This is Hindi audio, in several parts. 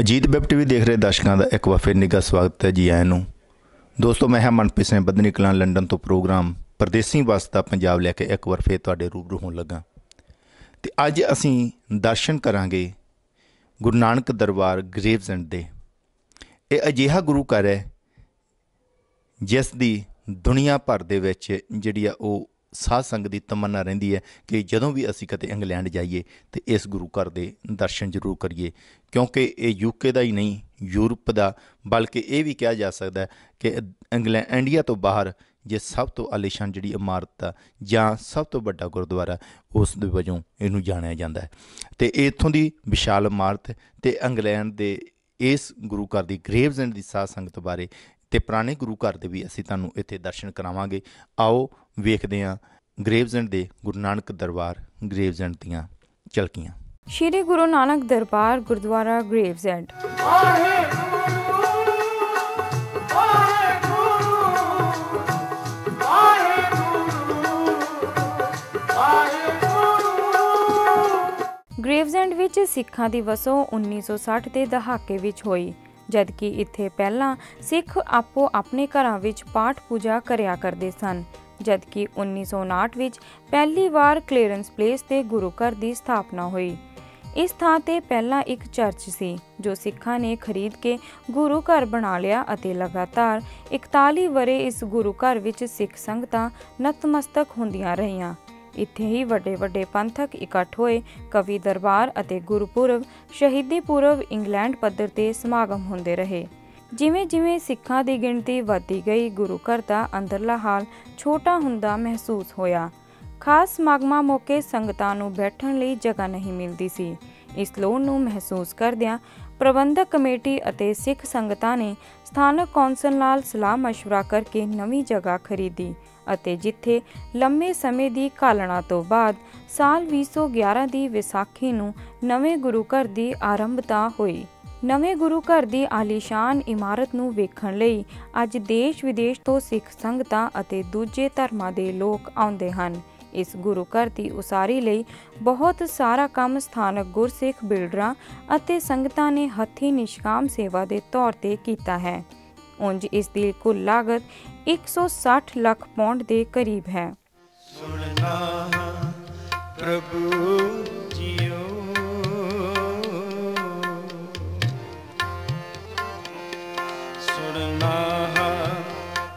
अजीत वेब टीवी देख रहे दर्शकों का एक बार फिर निघा स्वागत है जी आया नू। दोस्तों मैं है मनप्रीत सिंह बदनी कलां लंडन तो प्रोग्राम परदेसी वसदा पंजाब लैके एक बार फिर तुहाडे रूबरू होण लगा। तो अज असीं दर्शन करांगे गुरु नानक दरबार ग्रेवज़ेंड दे। इह अजिहा गुरु घर है जिस दी दुनिया भर दे विच जिहड़ी आ ओह साध संग की तमन्ना रही है कि जदों भी असी कते इंग्लैंड जाइए तो इस गुरु घर के दर्शन जरूर करिए, क्योंकि ये यूके का ही नहीं यूरोप का बल्कि ये भी कहा जा सकता है कि इंग्लैंड इंडिया तो बाहर जो सब तो आलिशान जी इमारत आ जां सब तो बड़ा गुरुद्वारा उस वजों इनू जानिया जाता है। तो इतों की विशाल इमारत तो इंग्लैंड के इस गुरु घर की ग्रेवज़ेंड की साध संगत बारे तो पुराने गुरु घर के भी असी तुहानूं इत्थे दर्शन करावांगे। आओ वेखदे हां ग्रेवज़ेंड दे गुरु नानक दरबार ग्रेवज़ेंड दीयां झलकियां। श्री गुरु नानक दरबार गुरुद्वारा ग्रेवज़ेंड। ग्रेवज़ेंड विच सिखां दी वसों 1960 के दहाके विच होई, जदकि इत्थे पहला सिख आपो अपने घरां विच पाठ पूजा करया करदे सन। जबकि 1959 विच पहली बार क्लेरेंस प्लेस ते गुरु घर की स्थापना हुई। इस थां ते पहला एक चर्च सी जो सिखा ने खरीद के गुरु घर बना लिया अते लगातार 41 वरे इस गुरु घर विच सिख संगतां नतमस्तक हुंदियां रहियां। इत्थे ही वड्डे वड्डे पंथक इकट्ठ होए, कवि दरबार अते गुरुपुरब शहीदी पुरब इंग्लैंड पद्धर ते समागम हुंदे रहे। जिमें जिमें सिखां दी गिणती वधदी गई गुरु घर दा अंदरला हाल छोटा हुंदा महसूस होया। खास समागमां मौके संगतां नूं बैठण लई जगह नहीं मिलदी सी। इस लोड़ नूं महसूस करदिआं प्रबंधक कमेटी अते सिख संगतां ने स्थानक कौंसल नाल सलाह मशवरा करके नवीं जगह खरीदी ਅਤੇ ਜਿੱਥੇ ਲੰਮੇ ਸਮੇਂ ਦੀ ਕਾਲਣਾ ਤੋਂ ਬਾਅਦ ਸਾਲ 2011 ਦੀ ਵਿਸਾਖੀ ਨੂੰ ਨਵੇਂ ਗੁਰੂ ਘਰ ਦੀ ਆਰੰਭਤਾ ਹੋਈ। ਨਵੇਂ ਗੁਰੂ ਘਰ ਦੀ ਆਲੀਸ਼ਾਨ ਇਮਾਰਤ ਨੂੰ ਵੇਖਣ ਲਈ ਅੱਜ ਦੇਸ਼ ਵਿਦੇਸ਼ ਤੋਂ ਸਿੱਖ ਸੰਗਤਾਂ ਅਤੇ ਦੂਜੇ ਧਰਮਾਂ ਦੇ ਲੋਕ ਆਉਂਦੇ ਹਨ। ਇਸ ਗੁਰੂ ਘਰ ਦੀ ਉਸਾਰੀ ਲਈ ਬਹੁਤ ਸਾਰਾ ਕੰਮ ਸਥਾਨਕ ਗੁਰਸਿੱਖ ਬਿਲਡਰਾਂ ਅਤੇ ਸੰਗਤਾਂ ਨੇ ਹੱਥੀਂ ਨਿਸ਼ਕਾਮ ਸੇਵਾ ਦੇ ਤੌਰ ਤੇ ਕੀਤਾ ਹੈ। उंज इस दी कुल लागत 160 लाख पौंड के करीब है। सुनना प्रभु जियो सुनना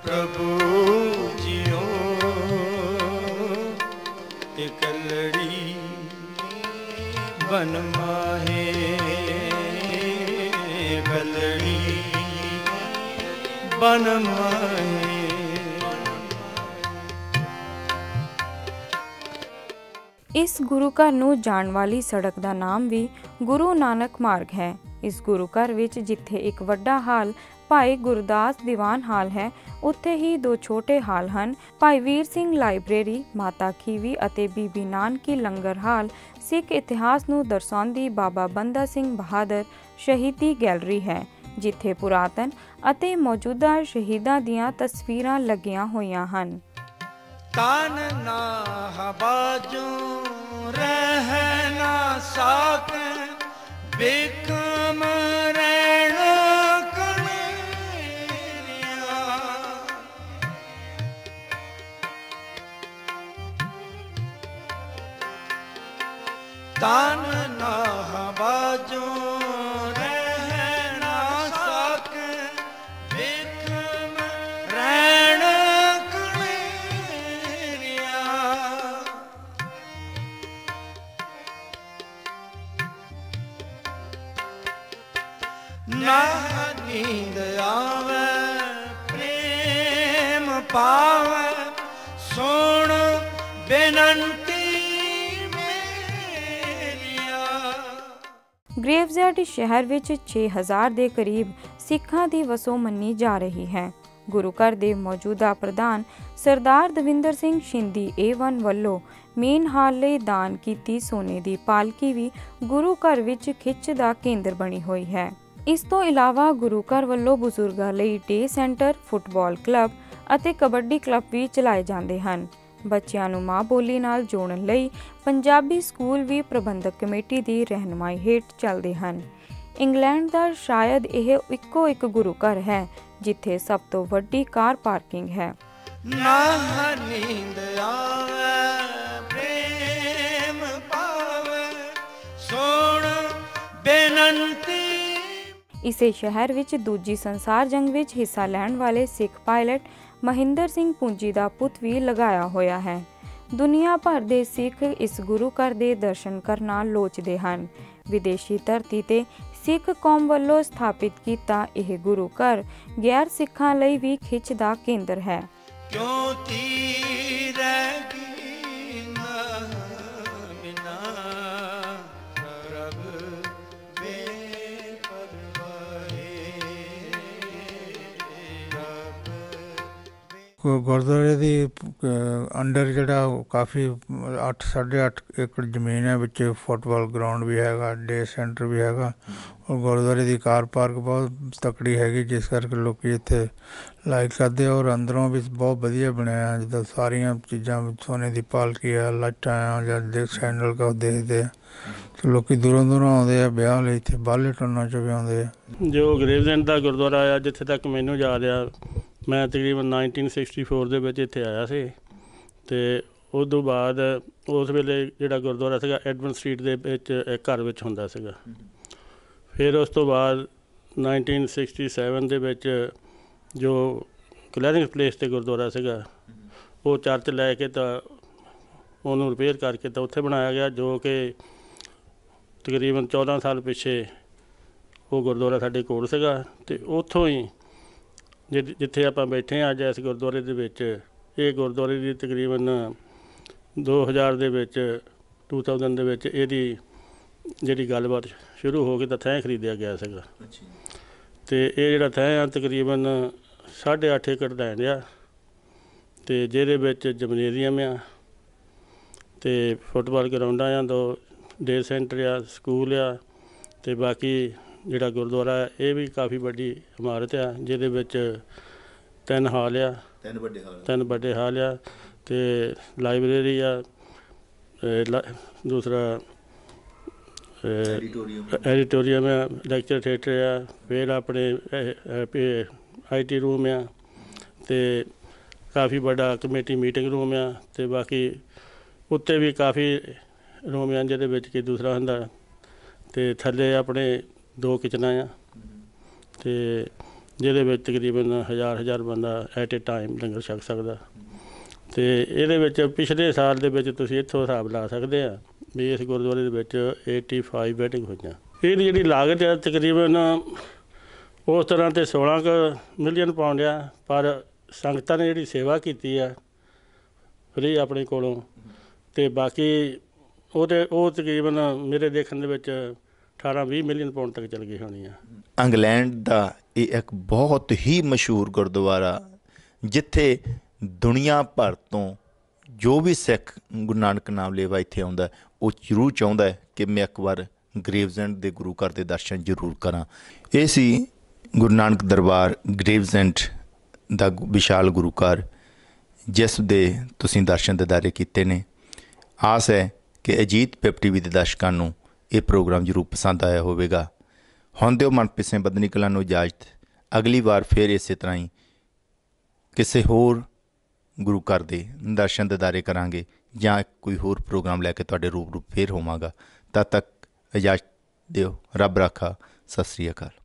प्रभु जियो ते कलड़ी बन माहे कलड़ी बन माहे। इस गुरु घर नूं जाण वाली सड़क का नाम भी गुरु नानक मार्ग है। इस गुरु घर विच जिथे एक वड्डा हाल भाई गुरदास दीवान हाल है, उत्थे ही दो छोटे हाल हन भाई वीर सिंह लाइब्रेरी, माता खीवी अते बीबी नानकी लंगर हाल। सिख इतिहास नूं दर्शाउंदी बाबा बंदा सिंह बहादुर शहीदी गैलरी है जिथे पुरातन अते मौजूदा शहीदां दियां तस्वीरां लगियां होइयां हन। तान ना हबाजू रह ना साक बेकम रहना कनेरिया तान ना हबाजू ना नींद आवे प्रेम पावे सुन बेनंती मेरिया। ग्रेवज़ेंड शहर विच 6000 के करीब सिखां दी वसों मन्नी जा रही है। गुरु घर के मौजूदा प्रधान सरदार दविंदर सिंह शिंदी A1 वालों मेन हाल लई दान कीती सोने की पालकी भी गुरु घर विच खिच दा केंद्र बनी हुई है। इस तो इलावा गुरु घर वालों बुजुर्गों लई डे सेंटर, फुटबॉल क्लब अते कबड्डी क्लब भी चलाए जाते हैं। बच्चों नूं माँ बोली नाल जोड़न लई पंजाबी स्कूल भी प्रबंधक कमेटी की रहनुमाई हेठ चलते हैं। ਇੰਗਲੈਂਡ ਦਾ ਸ਼ਾਇਦ ਇਹ ਇੱਕੋ ਇੱਕ ਗੁਰੂ ਘਰ ਹੈ ਜਿੱਥੇ ਸਭ ਤੋਂ ਵੱਡੀ ਕਾਰ ਪਾਰਕਿੰਗ ਹੈ। ਨਾ ਨੀਂਦ ਆਵੇ ਪ੍ਰੇਮ ਪਾਵੇ ਸੋਣ ਬੇਨੰਤੀ। इसे शहर विच दूजी संसार जंग विच हिस्सा लैण वाले सिख पायलट महिंदर सिंह पूंजी का पुत भी लगाया होया है। दुनिया भर के सिख इस गुरु घर के दर्शन करना लोचते हैं। विदेशी धरती ते सिख कौम वालों स्थापित किया यह गुरु घर गैर सिखां लई भी खिच दा केंद्र है। गुरुद्वारे के अंडर जोड़ा काफ़ी 8-8.5 एकड़ जमीन है, बच्चे फुटबॉल ग्राउंड भी है, डे सेंटर भी है और गुरुद्वारे की कार पार्क बहुत तकड़ी हैगी, जिस करके लोग इतने लाइक करते और अंदरों भी बहुत वधिया बनाया जिदा सारिया चीज़ा सोने की पालकी है, लाइटा है, सैंडल का देखते हैं तो लोग दूरों दूरों आते हैं ब्याह इतने बाहले टोना चो भी आते। जो ग्रेवसेंड का गुरुद्वारा आया जिथे तक मैनू याद आ मैं तकरीबन 1964 के बच्चे इतने आया से तो उदू बाद उस वेले जो गुरुद्वारा सगा एडमंड स्ट्रीट के घर होंदा सगा। फिर उस तो बाद 1967 के जो क्लैरेंस प्लेस से गुरुद्वारा सगा वो चर्च लैके तो उन्होंने रिपेयर करके तो उत्थे बनाया गया, जो कि तकरीबन 14 साल पिछे वो गुरुद्वारा साडे कोल सगा ते उत्थों ही जिथे आप बैठे हैं अज इस गुरुद्वारे के गुरुद्वारे की तकरीबन 2000 जी गलबात शुरू हो गई तो थैं खरीदया गया सगा तो ये जो थैं आ तकरीबन 8.5 एकड़ लैंड आ तो जिहदे जमनेरियम आ तो फुटबॉल ग्राउंडा आ दो डे सेंटर आ स्कूल आ तो बाकी जिहड़ा गुरुद्वारा ये भी काफ़ी बड़ी इमारत आ जिहदे विच 3 हाल आ 3 बड़े हाल आ तो लाइब्रेरी आ दूसरा एडिटोरीयम आ लैक्चर थिएटर आ फिर अपने IT रूम आ तो काफ़ी बड़ा कमेटी मीटिंग रूम आ तो बाकी उत्ते भी काफ़ी रूम आ जिहदे विच कि दूसरा हुंदा तो थले अपने 2 किचना आ तो जिहदे तकरीबन 1000 बंदा एट ए टाइम लंगर छक सकदा तो ये पिछले साल के इत्थों हिसाब ला सकते हैं भी इस गुरुद्वारे के 85 बैडिंग होईयां। ये जी लागत है तकरीबन उस तरह तो 16 मिलियन पाउंड आ पर संगतां ने जी सेवा की है फ्री अपने कोलों तो बाकी वो तकरीबन मेरे देखने 18-20 मिलियन पाउंड तक चल गई होनी है। इंग्लैंड का ये एक बहुत ही मशहूर गुरुद्वारा जिथे दुनिया भर तो जो भी सिख गुरु नानक नाम लेवा इत्थे आउंदा वो जरूर चाहुंदा है कि मैं एक बार ग्रेवसेंड के गुरु घर के दर्शन जरूर करा। ये सी गुरु नानक दरबार ग्रेवसेंड का विशाल गुरु घर जिस दे तुसीं दर्शन दीदारे कीते ने। आस है कि अजीत वेब टीवी के दर्शकों नूं ये प्रोग्राम जरूर पसंद आया होगा। हुण दिओ मनप्रीत सिंह बदनी कलां नूं इजाजत। अगली बार फिर इस तरह ही किसी होर गुरु घर दे दर्शन दीदारे करांगे जां कोई होर प्रोग्राम लैके तुहाडे रूबरू फिर होवांगा। तद तक इजाजत दिओ। रब राखा। सत श्री अकाल।